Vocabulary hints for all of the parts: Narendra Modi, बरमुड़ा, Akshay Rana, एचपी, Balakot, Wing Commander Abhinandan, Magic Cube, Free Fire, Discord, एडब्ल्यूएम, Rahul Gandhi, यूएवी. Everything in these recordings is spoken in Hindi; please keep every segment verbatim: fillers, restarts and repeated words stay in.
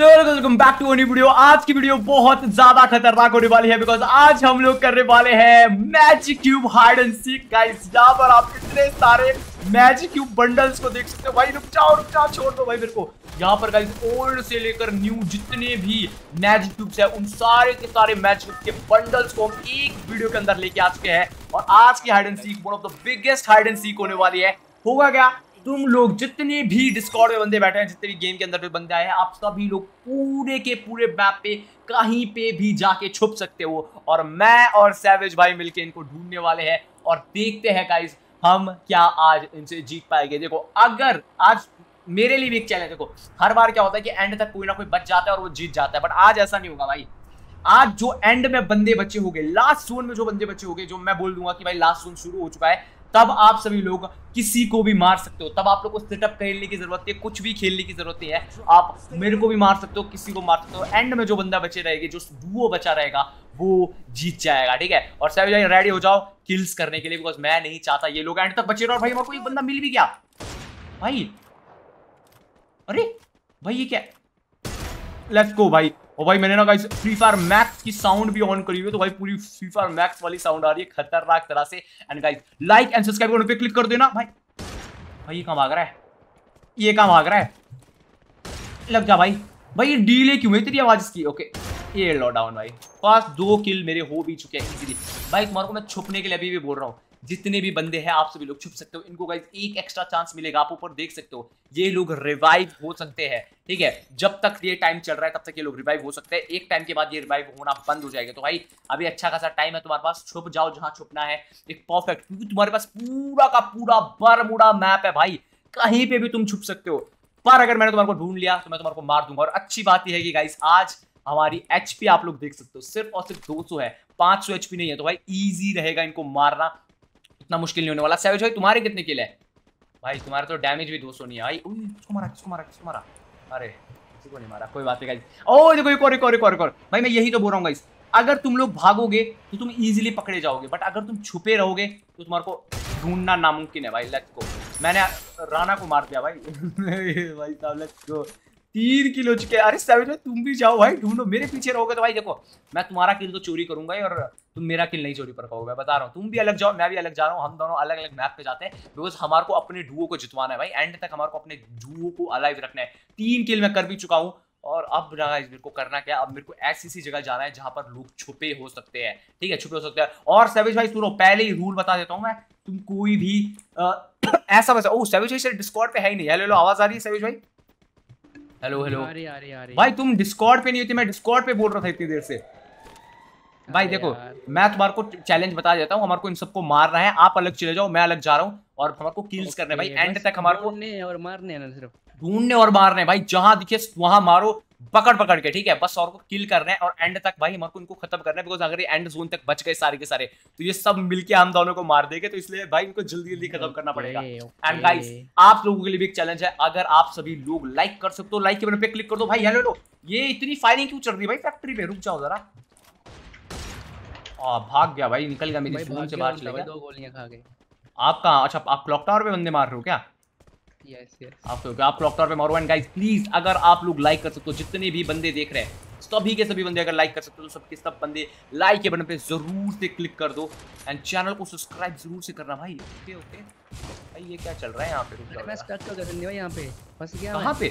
Welcome back to new video. आज की वीडियो बहुत ज्यादा खतरनाक होने वाली है बिकॉज आज हम लोग करने वाले हैं magic cube hide and seek. Guys यहाँ पर आप इतने सारे मैजिक क्यूब बंडल्स को देख सकते हो। भाई रुक जाओ रुक जाओ छोड़ दो भाई मेरे को। यहाँ पर गाइस ओल्ड से लेकर न्यू जितने भी मैजिक क्यूब्स है उन सारे के सारे मैजिक क्यूब के बंडल्स को हम एक वीडियो के अंदर लेके आ चुके हैं। और आज की hide and seek one of the biggest hide and seek होने वाली है। होगा क्या, तुम लोग जितने भी डिस्कॉर्ड में बंदे बैठे हैं, जितने भी गेम के अंदर पे बंदे आए हैं, आप सभी लोग पूरे के पूरे मैप पे कहीं पे भी जाके छुप सकते हो। और मैं और सैवेज भाई मिलके इनको ढूंढने वाले हैं और देखते हैं गाइस हम क्या आज इनसे जीत पाएंगे। देखो अगर आज मेरे लिए भी एक चैलेंज, देखो हर बार क्या होता है कि एंड तक कोई ना कोई बच जाता है और वो जीत जाता है, बट आज ऐसा नहीं होगा भाई। आज जो एंड में बंदे बचे हो गए, लास्ट जोन में जो बंदे बचे हो गए, जो मैं बोल दूंगा कि भाई लास्ट जोन शुरू हो चुका है, तब आप सभी लोग किसी को भी मार सकते हो। तब आप लोग को सेटअप खेलने की जरूरत है, कुछ भी खेलने की जरूरत है। आप मेरे को भी मार सकते हो, किसी को मार सकते हो। एंड में जो बंदा बचे रहेगा, जो डुओ बचा रहेगा, वो जीत जाएगा। ठीक है, और सभी भाई रेडी हो जाओ किल्स करने के लिए बिकॉज मैं नहीं चाहता ये लोग एंड तक बचे रहो। और भाई मेरे को एक बंदा मिल भी गया भाई। अरे भाई ये क्या, लेट्स गो भाई। और भाई मैंने ना गाइस फ्री फायर मैक्स की साउंड भी ऑन करी हुई है, तो भाई पूरी फ्री फायर मैक्स वाली साउंड आ रही है खतरनाक तरह से। And guys like and subscribe button पे क्लिक कर देना। भाई भाई ये कहाँ भाग रहा है, ये कहाँ भाग रहा है, लग जा भाई। भाई ये डीले क्यों है तेरी आवाज़ इसकी। ओके ये लो डाउन भाई। पास दो किल मेरे हो भी चुके हैं इजीली। भाई तुम्हारे को मैं छुपने के लिए अभी भी बोल रहा हूँ, जितने भी बंदे हैं आप सभी लोग छुप सकते हो। इनको गाइस एक एक्स्ट्रा चांस मिलेगा, आप ऊपर देख सकते हो ये लोग रिवाइव हो सकते हैं। ठीक है, जब तक ये टाइम चल रहा है तब तक ये लोग रिवाइव हो सकते हैं। एक टाइम के बाद ये रिवाइव होना बंद हो जाएगा। तो भाई अभी अच्छा खासा टाइम है तुम्हारे पास, छुप जाओ जहाँ छुपना है एक परफेक्ट, क्योंकि तुम्हारे पास पूरा का पूरा बरमुड़ा मैप है भाई, कहीं पे भी तुम छुप सकते हो। पर अगर मैंने तुम्हारे को ढूंढ लिया तो मैं तुम्हारे को मार दूंगा। और अच्छी बात यह है कि गाइस आज हमारी एचपी आप लोग देख सकते हो सिर्फ और सिर्फ दो सौ है, पाँच सौ एचपी नहीं है। तो भाई ईजी रहेगा इनको मारना, इतना मुश्किल नहीं होने वाला। सैवेज भाई तुम्हारे कितने किल है भाई, तुम्हारा तो डैमेज भी दो सौ नहीं है भाई। उन इसको मारा इसको मारा इसको मारा, अरे किसी को नहीं मारा, कोई बात नहीं गाइस। ओ देखो एक और एक और एक और एक और भाई मैं यही तो बोल रहा हूँ गाइस, अगर तुम लोग भागोगे तो तुम इजीली पकड़े जाओगे, बट अगर तुम छुपे रहोगे तो तुम्हारे को ढूंढना नामुमकिन है भाई। लेट्स गो, मैंने राणा को मार दिया भाई। भाई साहब लेट्स गो, तीन किल हो चुके हैं। अरे सैवेज भाई तुम भी जाओ भाई, ढूंढो। मेरे पीछे रहोगे तो भाई देखो मैं तुम्हारा किल तो चोरी करूंगा ही, और तुम मेरा किल नहीं चोरी पर कहोगे, मैं बता रहा हूँ। तुम भी अलग जाओ, मैं भी अलग जा रहा हूँ, हम दोनों अलग अलग मैप पे जाते हैं बिकॉज हमारे को अपने डुओ को जितवाना है भाई। एंड तक हमारे को अपने डुओ को अलाइव रखना है। तीन किल मैं कर भी चुका हूँ, और अब रहा मेरे को करना क्या, अब मेरे को ऐसी सी जगह जाना है जहाँ पर लोग छुपे हो सकते हैं। ठीक है, छुपे हो सकते हैं। और सैवेज भाई सुनो, पहले ही रूल बता देता हूँ मैं, तुम कोई भी ऐसा वैसा। ओ सैवेज भाई सर डिस्कॉर्ड पे है ही नहीं। हेलो हेलो आवाज आ रही है सैवेज भाई? हेलो हेलो भाई तुम डिस्कॉर्ड पे नहीं होती, मैं डिस्कॉर्ड पे बोल रहा था इतनी देर से। भाई देखो मैं तुम्हारे को चैलेंज बता देता हूँ, हमारे को इन सबको मारना है। आप अलग चले जाओ, मैं अलग जा रहा हूँ, और हमारे को किल्स करने भाई। एंड तक हमारे को ढूंढने और मारने भाई, जहाँ दिखे वहां मारो पकड़ पकड़ के। ठीक है, बस और को किल करना है और एंड तक भाई हमारे को इनको खत्म करना है। बिकॉज अगर ये एंड जोन तक बच गए सारे के सारे तो ये सब मिलके हम दोनों को मार देंगे, तो इसलिए भाई इनको जल्दी जल्दी खत्म करना पड़ेगा। एंड गाइस आप लोगों के लिए भी एक चैलेंज है, अगर आप सभी लोग लाइक कर सकते हो लाइक के बटन पे क्लिक कर दो भाई। हेलो हेलो ये इतनी फायरिंग क्यों चल रही है भाई फैक्ट्री पे? रुक जाओ जरा। आ, भाग गया भाई, निकल गया मेरी फोन से बाहर चला गया, दो गोलियां खा गए। आप कहाँ, अच्छा आप क्लॉक टावर पे बंदे मार रहे हो क्या? यस यस आप तो आप क्लॉक टावर पे मारो। एंड गाइस प्लीज अगर आप लोग लाइक कर सकते हो, जितने भी बंदे देख रहे हैं सभी के सभी बंदे अगर लाइक कर सकते हो तो सबके सब बंदे लाइक के बटन पे जरूर से क्लिक कर दो। एंड चैनल को सब्सक्राइब जरूर से करना भाई। ओके ओके भाई ये क्या चल रहा है यहाँ पे? रुक जाओ, मैं स्टक कर गया भाई यहाँ पे, फंस गया। कहाँ पे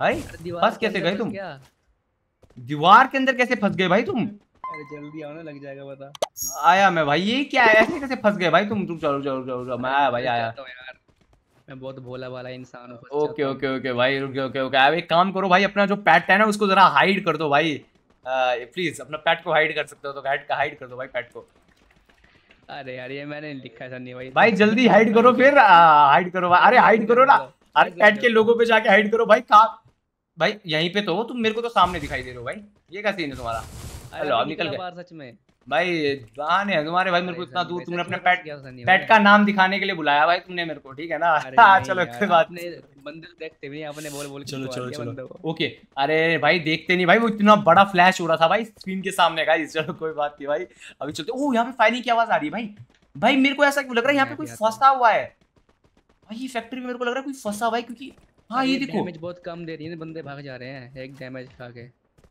भाई फंस कैसे गए तुम? दीवार के अंदर कैसे फंस गए भाई तुम? अरे जल्दी आओ ना, लग जाएगा पता। आया मैं भाई, ये क्या है, ऐसे कैसे फंस गए भाई तुम? रुक जाओ रुक जाओ, मैं आया भाई आया। मैं बहुत भोला वाला इंसान हूँ। ओके ओके ओके भाई ओके ओके ओके। अब एक काम करो भाई, अपना जो पैट है ना उसको जरा हाइड कर दो भाई। प्लीज अपना पैट को हाइड कर सकते हो तो हाइड हाइड कर दो भाई पैट को। अरे यार ये मैंने लिखा था नहीं भाई, भाई जल्दी हाइड करो फिर हाइड करो। अरे हाइड करो ना, अरे पैट के लोगों पे जाके हाइड करो भाई। कहाँ भाई यहीं पे तो तुम मेरे को तो सामने दिखाई दे रहे हो भाई, ये क्या सीन है तुम्हारा? हेलो अब निकल गए सच में भाई, बहाने है तुम्हारे भाई। मेरे को इतना दूर तुमने अपने पैट पैट का नाम दिखाने के लिए बुलाया भाई तुमने मेरे को, ठीक है ना? चलो कोई बात नहीं, बंदर देखते भी आपने बोल बोल चलो चलो चलो ओके। अरे भाई देखते नहीं भाई, वो इतना बड़ा फ्लैश हो रहा था भाई स्क्रीन के सामने का। चलो कोई बात नहीं भाई, अभी चलते। ओह यहाँ पे फायरिंग की आवाज आ रही है भाई। भाई मेरे को ऐसा क्यों लग रहा है यहाँ पे कोई फंसा हुआ है भाई? फैक्ट्री में मेरे को लग रहा है कोई फंसा हुआ है, क्योंकि हाँ ये देखो डैमेज बहुत कम दे रही है, बंदे भाग जा रहे हैं एक डैमेज खा के।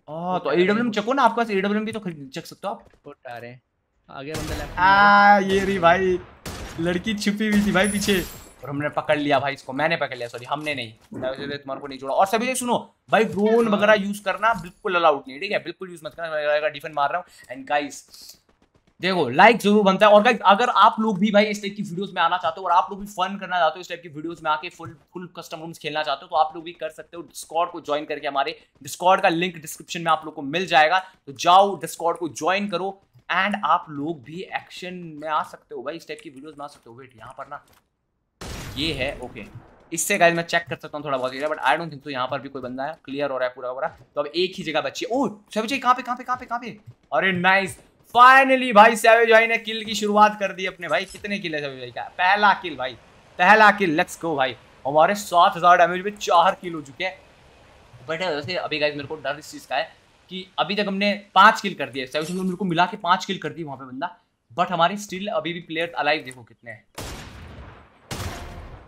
हां तो एडब्ल्यूएम चेक हो ना, आपके पास एडब्ल्यूएम भी तो चेक सकते हो आप। फुट आ रहे हैं आगे बंदा लेफ्ट। आ ये री भाई लड़की छिपी हुई थी भाई पीछे और हमने पकड़ लिया भाई इसको, मैंने पकड़ लिया सॉरी हमने नहीं, मैंने तुम्हारे को नहीं छोड़ा। और सभी लोग सुनो भाई ड्रोन वगैरह यूज करना बिल्कुल अलाउड नहीं, ठीक है बिल्कुल यूज मत करना। डिफेंस मार रहा हूं एंड गाइस देखो लाइक जरूर बनता है। और गाइस अगर आप लोग भी भाई इस टाइप की वीडियोस में आना चाहते हो और आप लोग भी फन करना चाहते हो, इस टाइप की वीडियोस में आके फुल फुल कस्टम रूम्स खेलना चाहते हो तो आप लोग भी कर सकते हो। डिस्कॉर्ड को ज्वाइन करके, हमारे डिस्कॉर्ड का लिंक डिस्क्रिप्शन में आप लोग को मिल जाएगा, तो जाओ डिस्कॉर्ड को ज्वाइन करो एंड आप लोग भी एक्शन में आ सकते हो भाई, इस टाइप की वीडियोस में आ सकते हो। वेट यहाँ पर ना ये है ओके, इससे गाइस मैं चेक कर सकता हूँ थोड़ा बहुत area, but I don't think तो यहाँ पर भी कोई बंदा है। क्लियर हो रहा है पूरा पूरा, तो अब एक ही जगह बची है। ओ सभी कहाँ पे कहाँ पे कहाँ पे कहाँ पे, अरे नाइस फाइनली भाई सैवेज भाई ने किल की शुरुआत कर दी अपने। भाई कितने किल है सैवेज भाई का? पहला किल भाई, पहला किल, लेट्स गो भाई। हमारे सात हज़ार डैमेज में चार किल हो चुके हैं। बट वैसे अभी गाइस मेरे को डर इस चीज़ का है कि अभी तक हमने पाँच किल कर दिए, सैवेज मेरे को मिला के पाँच किल कर दी वहाँ पे बंदा, बट हमारी स्टिल अभी भी प्लेयर अलाइव देखो कितने हैं।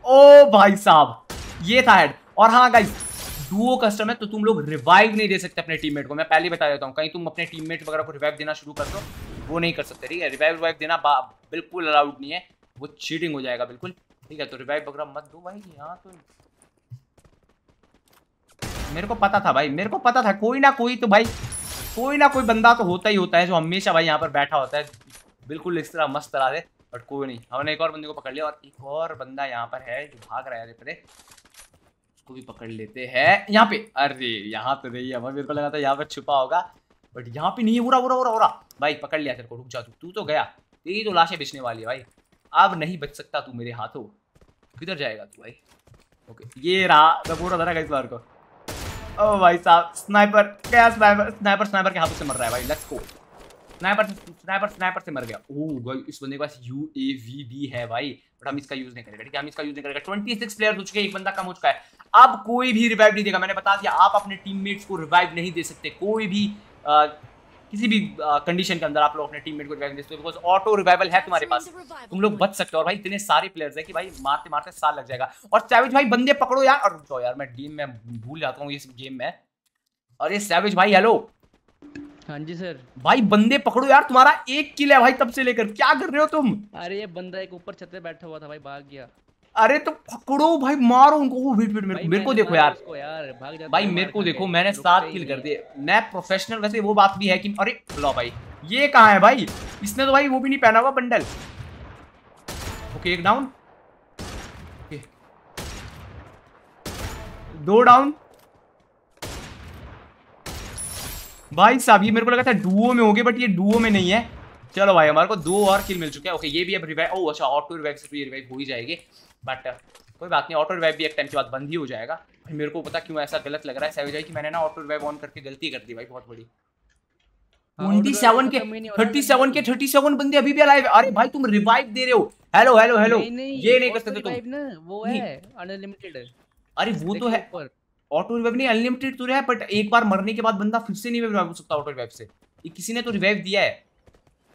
ओ भाई साहब ये था हेड। और हाँ गाइस डुओ कस्टम है तो तुम लोग रिवाइव नहीं दे सकते अपने टीममेट को, मैं पहले बता देता हूँ। कहीं तुम अपने टीममेट वगैरह को रिवाइव देना शुरू कर दो, वो नहीं कर सकते, ठीक है। रिवाइव रिवाइव देना बिल्कुल अलाउड नहीं है, वो चीटिंग हो जाएगा बिल्कुल, ठीक है। तो रिवाइव वगैरह मत दो भाई। यहाँ तो मेरे को पता था भाई, मेरे को पता था कोई ना कोई तो भाई कोई ना कोई बंदा तो होता ही होता है जो हमेशा भाई यहाँ पर बैठा होता है बिल्कुल इस तरह मस्त तरह से। बट कोई नहीं, हमने एक और बंदे को पकड़ लिया और एक और बंदा यहाँ पर है जो भाग रहा है परे, को भी पकड़ लेते हैं यहाँ पे। अरे यहाँ पे रही है, मेरे को लगा था यहाँ पर छुपा होगा बट यहाँ पे नहीं है। उरा उरा उरा उरा भाई पकड़ लिया तेरे को, रुक जा तू, तू तो गया, तेरी तो लाशें बिछने वाली है भाई, अब नहीं बच सकता तू मेरे हाथों, किधर जाएगा तू भाई। ओके ये रहा, मैं पूरा धरा इस बार को। ओ भाई साहब स्नाइपर गया, स्नाइपर स्नाइपर स्नाइपर के हाथों से मर रहा है भाई, let's go. Sniper sniper sniper से मर गया। ओह भाई इस बंदे के पास यूएवी भी है भाई, बट हम इसका यूज नहीं करेंगे, ठीक है हम इसका यूज नहीं करेंगे। छब्बीस प्लेयर्स हो चुके, एक बंदा कम हो चुका है। अब कोई भी रिवाइव नहीं देगा, मैंने बता दिया आप अपने टीममेट्स को रिवाइव नहीं दे सकते कोई भी आ, किसी भी कंडीशन के अंदर आप लोग अपने टीममेट को रिवाइव दे सकते हो, बिकॉज ऑटो रिवाइवल है तुम्हारे पास, तुम लोग बच सकते हो। और भाई इतने सारे प्लेयर्स है कि भाई मारते मारते साल लग जाएगा। और सैवेज भाई बंदे पकड़ो यार, और रुको यार मैं गेम में भूल जाता हूँ इस गेम में। अरे सैवेज भाई हेलो। हाँ जी सर। भाई बंदे पकड़ो यार, तुम्हारा एक किल है भाई तब से लेकर, क्या कर रहे हो तुम? अरे ये बंदा एक ऊपर छत पे बैठा हुआ था भाई, भाग गया। अरे तो पकड़ो भाई, मारो उनको। वेट वेट मेरे, मेरे को देखो यार, यार भाग जाता भाई मेरे को देखो, मैंने सात किल कर दिए, मैं प्रोफेशनल। वैसे वो बात भी है कि अरे लो भाई ये कहाँ है भाई, इसने तो भाई वो भी नहीं पहना हुआ बंडल। ओके एक डाउन, दो डाउन भाई साहब, ये मेरे को लगा था डुओ में होंगे बट ये डुओ में नहीं है। चलो भाई हमारे को दो और किल मिल चुके हैं। ओके ये भी अब रिवाइव, ओ अच्छा ऑटो रिवाइव से भी रिवाइव हो ही जाएगी, बट कोई बात नहीं, ऑटो रिवाइव भी एक टाइम के बाद बंद ही हो जाएगा। भाई मेरे को पता क्यों ऐसा गलत लग रहा है सैवेज भाई कि मैंने ना ऑटो रिवाइव ऑन करके गलती कर दी भाई, बहुत बड़ी। सैंतालीस के सैंतीस के सैंतीस बंदे अभी भी अलाइव है। अरे भाई तुम रिवाइव दे रहे हो, हेलो हेलो हेलो, ये नहीं कर सकते तुम। वो है अनलिमिटेड, अरे वो तो है ऑटो रिवाइव नहीं, अनलिमिटेड तो है बट एक बार मरने के बाद बंदा फिर से नहीं रिवाइव हो सकता ऑटो रिवाइव से। ये किसी ने तो रिवाइव दिया है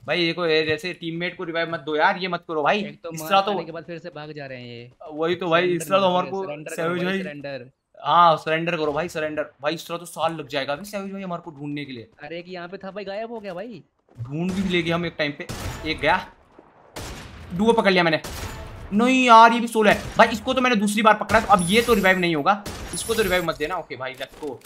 भाई, देखो जैसे टीममेट को रिवाइव मत दो यार, ये मत करो भाई। तो इस तरह तो के बाद फिर से भाग जा रहे हैं ये, वही तो भाई इस तरह तो हमारे को सैवेज भाई सरेंडर, हां सरेंडर करो भाई सरेंडर भाई, इस तरह तो साल लग जाएगा भाई सैवेज भाई हमारे को ढूंढने के लिए। अरे एक यहां पे था भाई गायब हो गया भाई, ढूंढ भी लेंगे हम एक टाइम पे। एक गया, डुओ पकड़ लिया मैंने, नहीं यार ये भी सोलह है भाई, इसको तो मैंने दूसरी बार पकड़ा, तो अब ये तो रिवाइव नहीं होगा, इसको तो रिवाइव मत देना। ओके भाई लेट्स गो,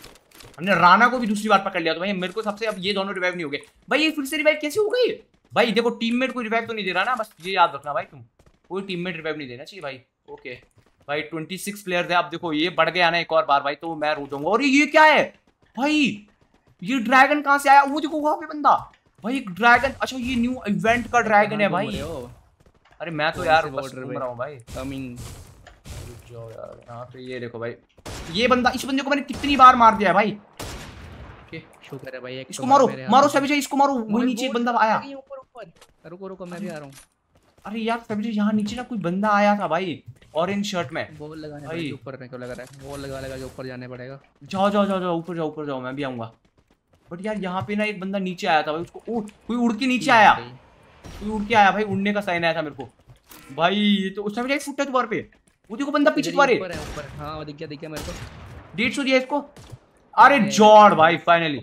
हमने राणा को भी दूसरी बार पकड़ लिया तो भाई मेरे को सबसे, अब ये दोनों रिवाइव नहीं हो गए भाई। ये फिर से रिवाइव कैसे हो गई भाई? देखो टीममेट को रिवाइव तो नहीं दे रहा ना, बस ये याद रखना भाई, तुम कोई टीममेट रिवाइव नहीं देना चाहिए भाई। ओके भाई ट्वेंटी सिक्स प्लेयर्स है, आप देखो ये बढ़ गया ना एक और बार भाई तो मैं रो जाऊंगा। और ये क्या है भाई, ये ड्रैगन कहाँ से आया? वो देखो वहाँ पे बंदा भाई एक ड्रैगन, अच्छा ये न्यू इवेंट का ड्रैगन है भाई। अरे मैं तो यार बस घूम रहा हूं भाई, कमिंग जाओ यार। यहां पे ये देखो भाई, ये बंदा, इस बंदे को मैंने कितनी बार मार दिया है भाई। ओके शुक्र है भाई, इसको मारो मारो सभी जी, इसको मारो। वो नीचे बंदा आया, ऊपर ऊपर रुको रुको मैं भी आ रहा हूं। अरे यार सभी जी यहां नीचे ना कोई बंदा आया था भाई ऑरेंज शर्ट में, वो लगाने भाई ऊपर मेरे को लग रहा है, वो लगा लगा के ऊपर जाने पड़ेगा। जाओ जाओ जाओ ऊपर जाओ ऊपर जाओ, मैं भी आऊंगा। बट यार यहां पे ना एक बंदा नीचे आया था भाई, उसको कोई उड़ के नीचे आया, उड़ के आया भाई, उड़ने का साइन आया था मेरे को भाई। ये तो उस टाइम पे फुट है तुम्हारे पे, वो देखो बंदा पीछे तुम्हारे ऊपर है ऊपर। हां दिख गया दिख गया मेरे को। डेढ़ सौ दिया इसको। अरे जॉर्ड भाई फाइनली।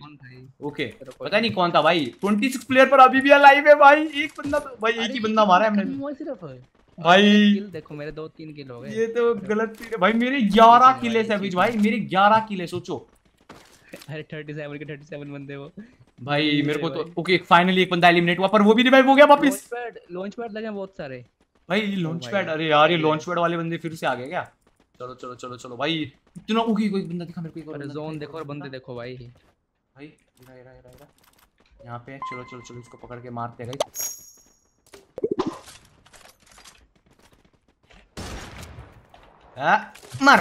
ओके पता नहीं कौन था भाई। छब्बीस प्लेयर पर अभी भी अलाइव है भाई। एक बंदा भाई एक ही बंदा मारा है हमने सिर्फ भाई। किल देखो मेरे दो तीन किल हो गए। ये तो गलत है भाई। मेरे ग्यारह किल है अभी भाई। मेरे ग्यारह किल है सोचो। अरे सैंतीस के सैंतीस बंदे वो भाई मेरे को तो। ओके फाइनली एक बंदा एलिमिनेट हुआ पर वो भी रिवाइव हो गया वापस। लॉन्च पैड लगे बहुत सारे भाई। ये लॉन्च पैड। अरे यार ये लॉन्च पैड वाले बंदे फिर से आ गए क्या? चलो चलो चलो चलो भाई इतना। ओके कोई बंदा दिखा मेरे को। एक और जोन देखो और बंदे देखो भाई। भाई इधर इधर इधर यहां पे। चलो चलो चलो इसको पकड़ के मारते हैं गाइस। आ मार।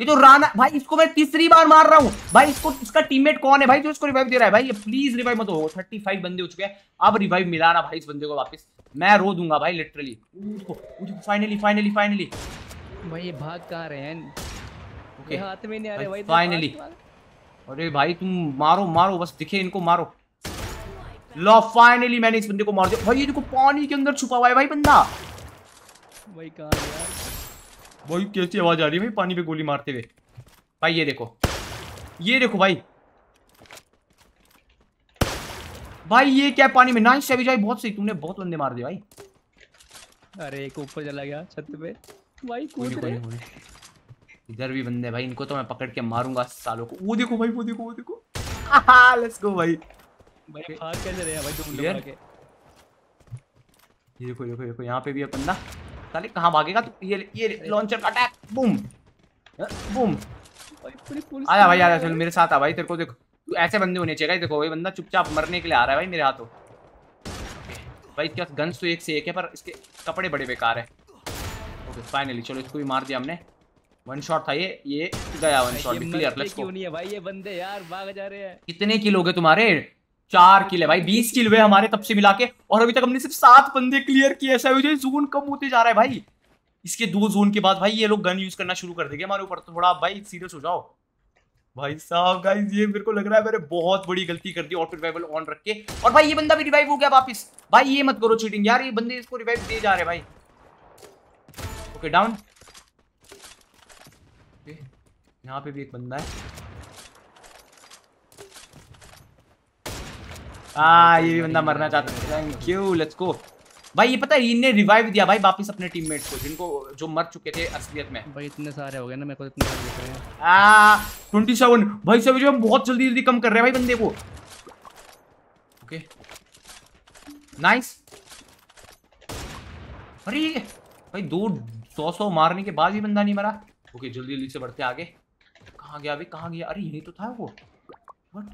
ये तो राणा भाई इसको मैं तीसरी बार मार रहा हूं भाई। इसको इसका टीममेट कौन है भाई जो इसको रिवाइव दे रहा है भाई? ये प्लीज रिवाइव मत हो। पैंतीस बंदे हो चुके हैं। अब रिवाइव मिलाना भाई इस बंदे को वापस। मैं रो दूंगा भाई लिटरली। फाइनली फाइनली फाइनली भाई ये भाग कहां रहे हैं? ओके हाथ में नहीं आ रहे भाई फाइनली। अरे भाई तुम मारो मारो बस दिखे इनको मारो। लो फाइनली मैंने इस बंदे को मार दिया भाई। ये देखो पानी के अंदर छुपा हुआ है भाई बंदा। भाई कहां गया भाई? कैसी आवाज आ रही है भाई पानी पे गोली मारते हुए भाई। ये देखो ये देखो भाई। भाई ये क्या पानी में? नाइस अभी भाई बहुत सही। तुमने बहुत बंदे मार दिए भाई। अरे एक ऊपर चला गया छत पे भाई। कूद रहे इधर भी बंदे भाई। इनको तो मैं पकड़ के मारूंगा सालों को। वो देखो भाई वो देखो वो देखो। हां लेट्स गो भाई। भाई भाग कैसे रहे भाई तुम लोग आके? ये देखो देखो देखो यहां पे भी है बंदा। साले कहां भागेगा तू? ये ये लॉन्चर का अटैक। Boom boom. आजा भाई आजा चल मेरे साथ आ भाई। तेरे को देखो तू ऐसे बंदे होने चाहिए। देखो भाई बंदा चुपचाप मरने के लिए आ रहा है भाई मेरे हाथों। भाई क्या गन्स तो एक से एक है पर इसके कपड़े बड़े बेकार है। ओके फाइनली चलो इसको भी मार दिया हमने। वन शॉट था ये। ये गया वन शॉट क्लियर। प्लस क्यों नहीं है भाई ये बंदे यार भाग जा रहे हैं। कितने किल हो गए तुम्हारे? चार किल है भाई। बीस किल हुए हमारे तब से मिला के। और अभी तक हमने सिर्फ सात बंदे क्लियर किए। ऐसा मुझे जोन कम होते जा रहा है भाई। इसके दो जोन के बाद भाई ये लोग गन यूज करना शुरू कर देंगे हमारे ऊपर। थोड़ा भाई सीरियस हो जाओ भाई साहब। गाइस ये मेरे को लग रहा है मैंने बहुत बड़ी गलती कर दी ऑटो रिवाइवल ऑन रख के। और भाई ये बंदा भी रिवाइव हो गया वापिस भाई। ये मत करो चीटिंग यार। ये बंदे इसको रिवाइव दे जा रहे भाई। Okay down. यहाँ पे भी एक बंदा है। आ, ये भी बंदा मरना चाहता है। थैंक यू लेट्स गो भाई। ये पता है इनने रिवाइव दिया भाई वापस अपने टीममेट को जिनको जो मर चुके थे असलियत में भाई। इतने सारे हो गए ना मेरे को इतने सारे दिख रहे हैं। आ सत्ताईस भाई सब जो बहुत जल्दी जल्दी कम कर रहे हैं भाई बंदे को। Okay nice. अरे भाई दो सौ सौ मारने के बाद भी बंदा नहीं मरा। ओके जल्दी जल्दी से बढ़ते आगे। कहाँ गया अभी कहाँ गया? अरे यही तो था वो। बट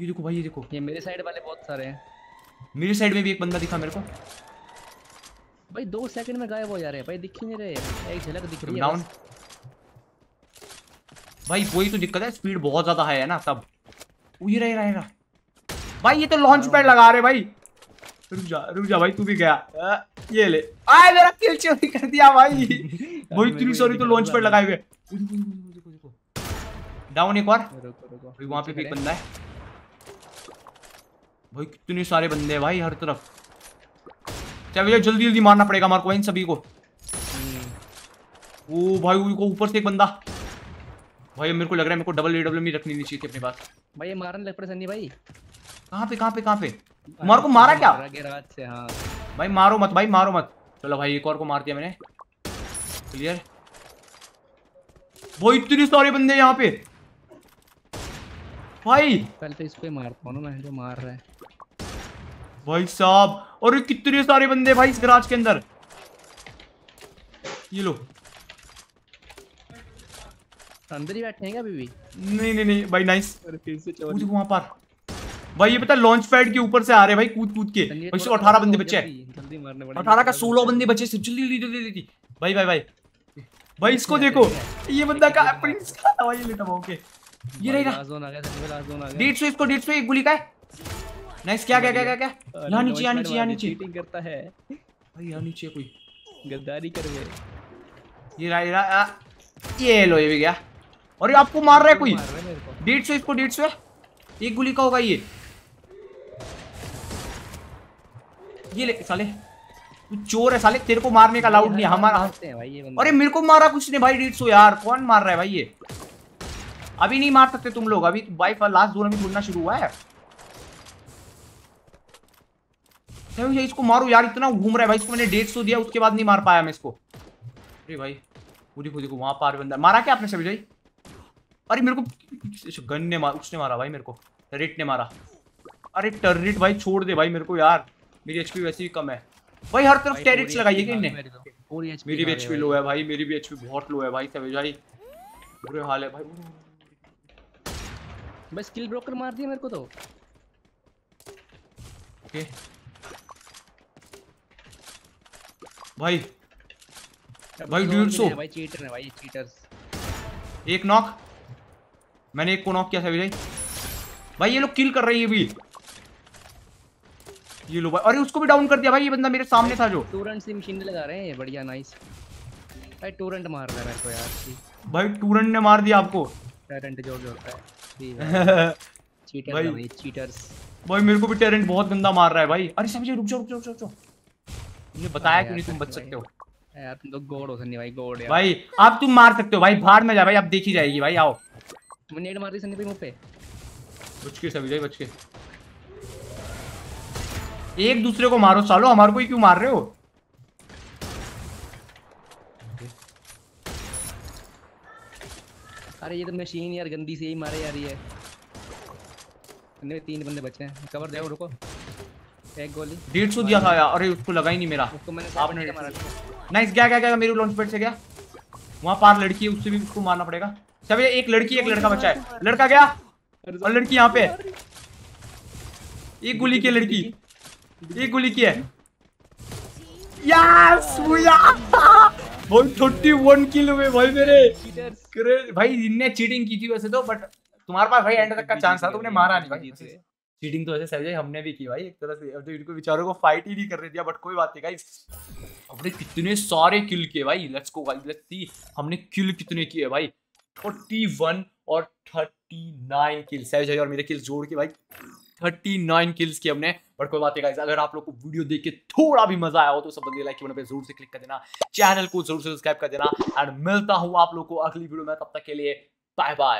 ये देखो भाई ये देखो ये मेरे साइड वाले बहुत सारे हैं। मेरी साइड में भी एक बंदा दिखा मेरे को भाई। दो सेकंड में गायब हो जा रहे हैं भाई। दिख ही नहीं रहे। एक झलक दिख रही है डाउन भाई। वही तो दिक्कत है स्पीड बहुत ज्यादा है ना सब। वही रहे रहे रहा भाई। ये तो लॉन्च पैड लगा रहे भाई। रुक जा रुक जा भाई तू भी गया। ये ले आए मेरा किल चोरी कर दिया भाई। भाई इतनी सॉरी तो लॉन्च पैड लगाए हुए। डाउन एक और भाई। वहां पे भी एक बंदा है भाई। कितने सारे बंदे हैं भाई हर तरफ। चलिए जल्दी जल्दी मारना पड़ेगा हमारे को इन सभी को। ओ भाई उनको ऊपर से एक बंदा भाई। मेरे को लग रहा है मेरे को डबल ए डब्ल्यू में रखनी नहीं चाहिए अपने पास भाई। ये मारने लग पड़े सन्नी भाई। कहाँ पे कहाँ पे कहाँ पे मार को मारा क्या? रात से हाँ भाई। मारो मत भाई मारो मत। चलो भाई एक और को मार दिया मैंने क्लियर। वो इतने सारे बंदे यहाँ पे भाई। पहले तो इसको मारता हूं ना मैं जो मार रहा है भाई साहब। और कितने सारे बंदे भाई इस गराज के अंदर। ये लो अंदर ही बैठे हैं क्या अभी भी? नहीं नहीं नहीं भाई नाइस। फिर से चलो वहां पर भाई। ये पता लॉन्च पैड के ऊपर से आ रहे भाई कूद कूद के। वैसे अठारह बंदे बचे हैं। अठारह का सोलह बंदे बचे। जल्दी जल्दी जल्दी भाई भाई भाई भाई। इसको देखो ये बंदा का प्रिंस का था भाई। लेटा ओके ये रही रहा। जोन आ गया सर लास्ट जोन आ गया। डेढ़ सौ इसको डेढ़ सौ एक गोली का है। नाइस। क्या क्या क्या क्या यहां नीचे यहां नीचे यहां नीचे चीटिंग करता है भाई। यहां नीचे कोई गद्दारी कर रहे है। ये रहा रहा ये लो ये भी गया। अरे आपको मार रहा है कोई। डेढ़ सौ इसको डेढ़ सौ एक गोली का होगा ये। ये ले साले चोर है साले, तेरे को मारने का अलाउड नहीं हमारा। अरे मेरे को मारा कुछ नहीं भाई, डेढ़ सौ यार। कौन मार रहा है भाई ये? अभी नहीं मार सकते तुम लोग, अभी भाई लास्ट जोन में घूमना शुरू हुआ है। इसको मारो यार, इतना घूम रहा है भाई। इसको मैंने डेढ़ सौ दिया, उसके बाद नहीं मार पाया मैं इसको। अरे भाई पूरी पूरी को वहां पार बंदा मारा क्या आपने सभी भाई? अरे मेरे को गन ने मारा, उसने मारा भाई मेरे को, टर्रेट ने मारा। अरे टर्रेट भाई छोड़ दे भाई मेरे को यार, मेरी एचपी वैसे ही कम है भाई। हर तरफ टैरिट्स लगाइए कि इनने। मेरी भी एचपी लो है भाई, मेरी भी एचपी बहुत लो है भाई। सभी भाई बुरे हाल है भाई। बस स्किल ब्रोकर मार दिया मेरे को तो। ओके भाई भाई डेढ़ सौ भाई, चीटर है भाई, चीटर्स। एक नॉक, मैंने एक को नॉक किया सभी भाई। भाई ये लोग किल कर रहे हैं भी, ये लो भाई। अरे उसको भी डाउन कर दिया भाई, ये बंदा मेरे सामने था जो। टोरेंट से मशीन लगा रहे हैं, बढ़िया नाइस। भाई टोरेंट मार रहा है मेरे को यार। भाई टोरेंट ने मार दिया आपको? टोरेंट जोर जोरता है चीटर भाई, भाई चीटर्स। भाई मेरे को भी टोरेंट बहुत गंदा मार रहा है भाई। अरे समझे, रुक जाओ रुक जाओ रुक जाओ। मुझे बताया क्यों नहीं तुम बच सकते हो यार? तुम तो गॉड हो सन्नी भाई, गॉड यार। भाई आप तुम मार सकते हो भाई, बाहर में जा भाई, आप देखी जाएगी भाई। आओ मैंने नेड मार दी सन्नी भाई मुंह पे, बच के सभी भाई बच के। एक दूसरे को मारो सालो, हमारे को ही क्यों मार रहे हो? अरे ये तो मशीन यार गंदी से ही मारे यार। ये तीन बंदे बचे हैं, कवर दे। रुको एक गोली डेढ़ सौ दिया था यार। अरे उसको लगा ही नहीं मेरा, उसको मैंने आपने मारा। नाइस, गया गया गया मेरे लॉन्च पैड से गया। वहां पार लड़की है, उससे भी उसको मारना पड़ेगा। सब एक लड़की एक लड़का बचा है, लड़का गया और लड़की यहाँ पे। एक गोली की लड़की, एक गोली की है। यस इकतीस किल हुए भाई मेरे। भाई इनने चीटिंग की थी वैसे तो, बट तुम्हारे पास भाई एंड तक का चांस था, तुमने मारा नहीं भाई। चीटिंग तो वैसे सही हमने भी की भाई एक तरह से। अब तो इनको बेचारों को फाइट ही नहीं करने दिया, बट कोई बात नहीं गाइस। अपने कितने सारे किल किए भाई, let's go guys, let's see हमने किल कितने किए भाई। इकतालीस और उनतालीस किल सही और मेरे किल जोड़ के भाई उनतालीस किल्स की हमने। बट कोई बात नहीं गाइस, अगर आप लोग को वीडियो देख के थोड़ा भी मजा आया हो तो सब लाइक बटन पे जरूर से क्लिक कर देना, चैनल को जरूर से सब्सक्राइब कर देना। एंड मिलता हूँ आप लोग को अगली वीडियो में, तब तक के लिए बाय बाय।